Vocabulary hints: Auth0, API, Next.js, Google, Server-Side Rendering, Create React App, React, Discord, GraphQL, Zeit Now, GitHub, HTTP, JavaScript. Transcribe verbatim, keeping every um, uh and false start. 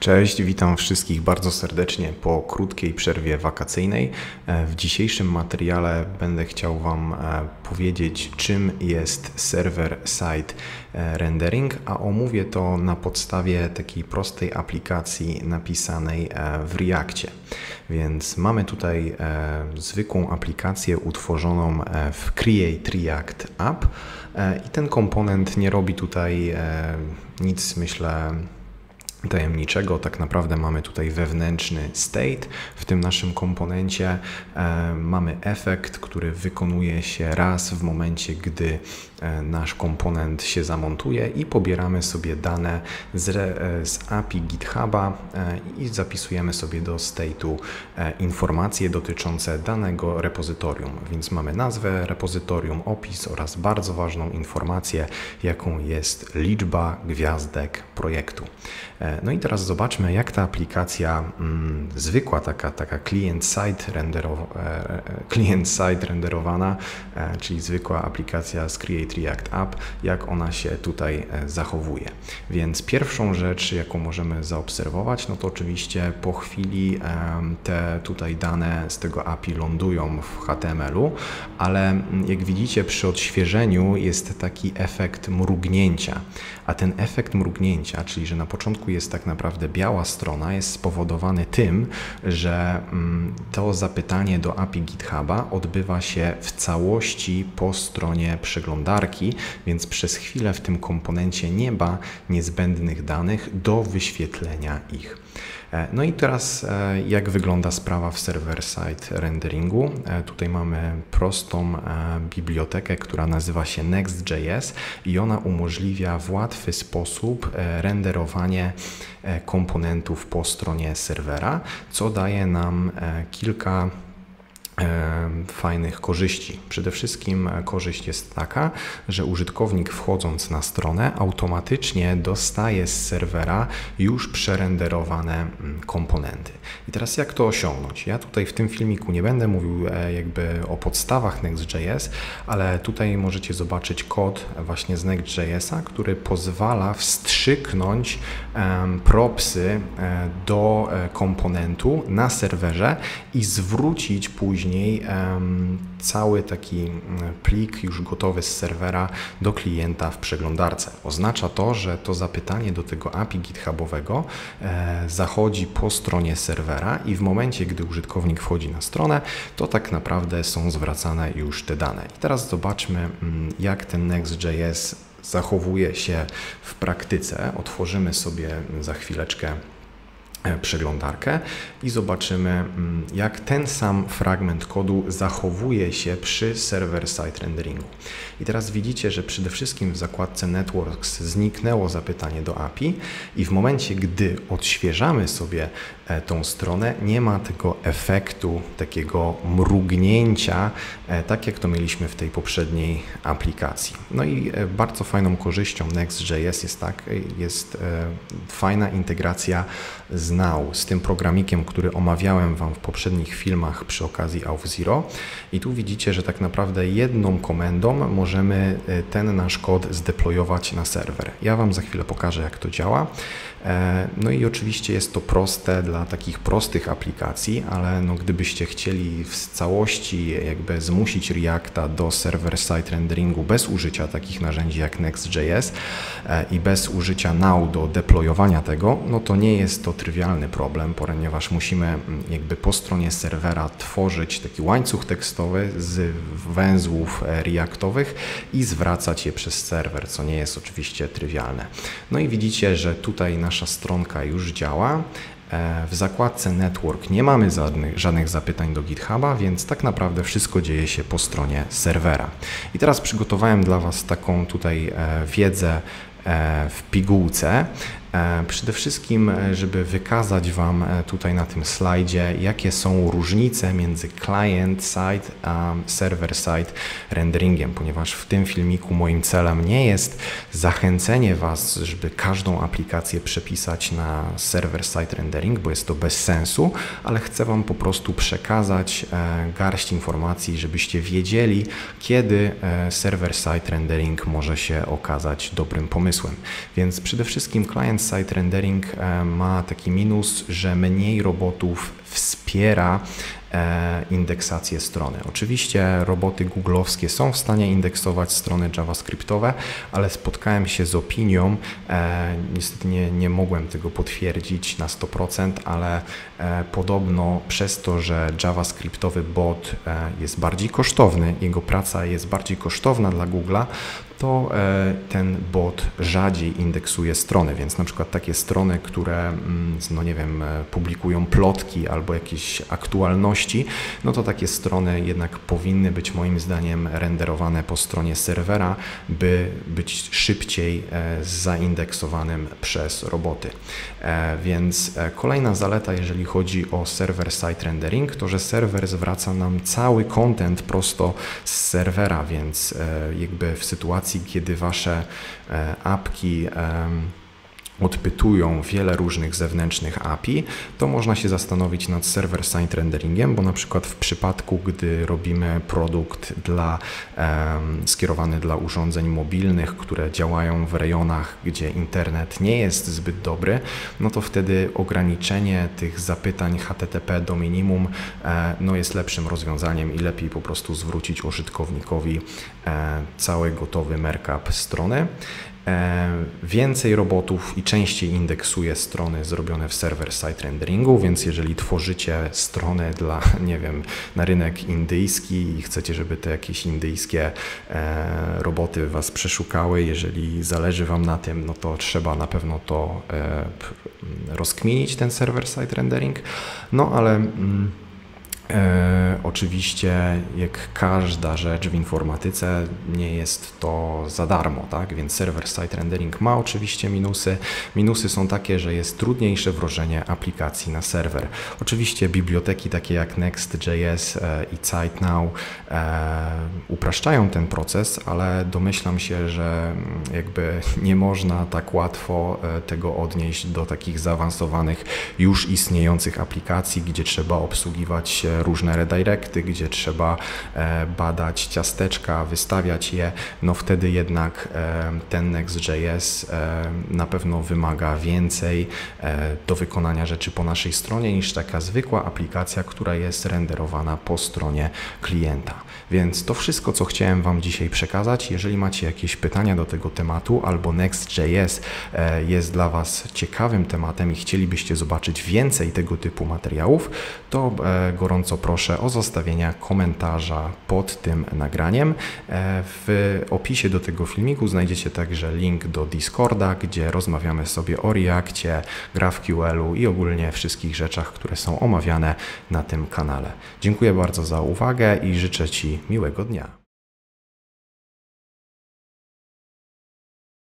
Cześć, witam wszystkich bardzo serdecznie po krótkiej przerwie wakacyjnej. W dzisiejszym materiale będę chciał Wam powiedzieć, czym jest Server-Side Rendering, a omówię to na podstawie takiej prostej aplikacji napisanej w Reakcie. Więc mamy tutaj zwykłą aplikację utworzoną w Create React App i ten komponent nie robi tutaj nic, myślę, tajemniczego. Tak naprawdę mamy tutaj wewnętrzny state. W tym naszym komponencie e, mamy efekt, który wykonuje się raz w momencie, gdy e, nasz komponent się zamontuje i pobieramy sobie dane z, e, z A P I GitHuba e, i zapisujemy sobie do state'u e, informacje dotyczące danego repozytorium. Więc mamy nazwę, repozytorium, opis oraz bardzo ważną informację, jaką jest liczba gwiazdek projektu. E, No i teraz zobaczmy, jak ta aplikacja mm, zwykła, taka, taka client-side renderowa, client-side renderowana, czyli zwykła aplikacja z Create React App, jak ona się tutaj zachowuje. Więc pierwszą rzecz, jaką możemy zaobserwować, no to oczywiście po chwili te tutaj dane z tego A P I lądują w H T M L u, ale jak widzicie przy odświeżeniu jest taki efekt mrugnięcia, a ten efekt mrugnięcia, czyli że na początku jest tak naprawdę biała strona, jest spowodowany tym, że to zapytanie do A P I GitHuba odbywa się w całości po stronie przeglądarki, więc przez chwilę w tym komponencie nie ma niezbędnych danych do wyświetlenia ich. No i teraz jak wygląda sprawa w server-side renderingu? Tutaj mamy prostą bibliotekę, która nazywa się Next.js i ona umożliwia w łatwy sposób renderowanie komponentów po stronie serwera, co daje nam kilka fajnych korzyści. Przede wszystkim korzyść jest taka, że użytkownik wchodząc na stronę automatycznie dostaje z serwera już przerenderowane komponenty. I teraz jak to osiągnąć? Ja tutaj w tym filmiku nie będę mówił jakby o podstawach Next.js, ale tutaj możecie zobaczyć kod właśnie z Next.jsa, który pozwala wstrzyknąć propsy do komponentu na serwerze i zwrócić później Później um, cały taki plik już gotowy z serwera do klienta w przeglądarce. Oznacza to, że to zapytanie do tego A P I GitHubowego e, zachodzi po stronie serwera i w momencie, gdy użytkownik wchodzi na stronę, to tak naprawdę są zwracane już te dane. I teraz zobaczmy, jak ten Next.js zachowuje się w praktyce. Otworzymy sobie za chwileczkę przeglądarkę i zobaczymy, jak ten sam fragment kodu zachowuje się przy server-side renderingu. I teraz widzicie, że przede wszystkim w zakładce Networks zniknęło zapytanie do A P I i w momencie, gdy odświeżamy sobie tą stronę, nie ma tego efektu, takiego mrugnięcia, tak jak to mieliśmy w tej poprzedniej aplikacji. No i bardzo fajną korzyścią Next.js jest, tak, jest fajna integracja z Now, z tym programikiem, który omawiałem Wam w poprzednich filmach przy okazji auth zero. I tu widzicie, że tak naprawdę jedną komendą możemy ten nasz kod zdeployować na serwer. Ja Wam za chwilę pokażę, jak to działa. No i oczywiście jest to proste dla takich prostych aplikacji, ale no gdybyście chcieli w całości jakby zmusić Reacta do server-side renderingu bez użycia takich narzędzi jak Next.js i bez użycia Now do deployowania tego, no to nie jest to trywialny problem, ponieważ musimy jakby po stronie serwera tworzyć taki łańcuch tekstowy z węzłów reactowych i zwracać je przez serwer, co nie jest oczywiście trywialne. No i widzicie, że tutaj nasza stronka już działa. W zakładce Network nie mamy żadnych, żadnych zapytań do GitHuba, więc tak naprawdę wszystko dzieje się po stronie serwera. I teraz przygotowałem dla Was taką tutaj wiedzę w pigułce. Przede wszystkim, żeby wykazać Wam tutaj na tym slajdzie, jakie są różnice między client-side a server-side renderingiem, ponieważ w tym filmiku moim celem nie jest zachęcenie Was, żeby każdą aplikację przepisać na server-side rendering, bo jest to bez sensu, ale chcę Wam po prostu przekazać garść informacji, żebyście wiedzieli, kiedy server-side rendering może się okazać dobrym pomysłem. Więc przede wszystkim client Server-Side Rendering ma taki minus, że mniej robotów wspiera indeksację strony. Oczywiście roboty googlowskie są w stanie indeksować strony JavaScriptowe, ale spotkałem się z opinią, e, niestety nie, nie mogłem tego potwierdzić na sto procent, ale e, podobno przez to, że JavaScriptowy bot e, jest bardziej kosztowny, jego praca jest bardziej kosztowna dla Google'a, to e, ten bot rzadziej indeksuje strony, więc na przykład takie strony, które no nie wiem, publikują plotki albo jakieś aktualności, no to takie strony jednak powinny być moim zdaniem renderowane po stronie serwera, by być szybciej zaindeksowanym przez roboty. Więc kolejna zaleta, jeżeli chodzi o server-side rendering, to że serwer zwraca nam cały content prosto z serwera, więc jakby w sytuacji, kiedy wasze apki odpytują wiele różnych zewnętrznych A P I, to można się zastanowić nad server-side renderingiem, bo na przykład w przypadku, gdy robimy produkt dla, e, skierowany dla urządzeń mobilnych, które działają w rejonach, gdzie internet nie jest zbyt dobry, no to wtedy ograniczenie tych zapytań H T T P do minimum e, no jest lepszym rozwiązaniem i lepiej po prostu zwrócić użytkownikowi e, cały gotowy markup strony. Więcej robotów i częściej indeksuje strony zrobione w server-side renderingu, więc jeżeli tworzycie stronę dla, nie wiem, na rynek indyjski i chcecie, żeby te jakieś indyjskie e, roboty was przeszukały, jeżeli zależy wam na tym, no to trzeba na pewno to e, rozkminić, ten server-side rendering, no ale... Mm, E, oczywiście jak każda rzecz w informatyce nie jest to za darmo, tak? Więc server-side rendering ma oczywiście minusy. Minusy są takie, że jest trudniejsze wdrożenie aplikacji na serwer. Oczywiście biblioteki takie jak Next.js e, i SiteNow e, upraszczają ten proces, ale domyślam się, że jakby nie można tak łatwo e, tego odnieść do takich zaawansowanych już istniejących aplikacji, gdzie trzeba obsługiwać różne redirecty, gdzie trzeba badać ciasteczka, wystawiać je, no wtedy jednak ten Next.js na pewno wymaga więcej do wykonania rzeczy po naszej stronie niż taka zwykła aplikacja, która jest renderowana po stronie klienta. Więc to wszystko, co chciałem Wam dzisiaj przekazać. Jeżeli macie jakieś pytania do tego tematu albo Next.js jest dla Was ciekawym tematem i chcielibyście zobaczyć więcej tego typu materiałów, to gorąco Gorąco proszę o zostawienie komentarza pod tym nagraniem. W opisie do tego filmiku znajdziecie także link do Discorda, gdzie rozmawiamy sobie o Reakcie, GraphQL-u i ogólnie wszystkich rzeczach, które są omawiane na tym kanale. Dziękuję bardzo za uwagę i życzę Ci miłego dnia.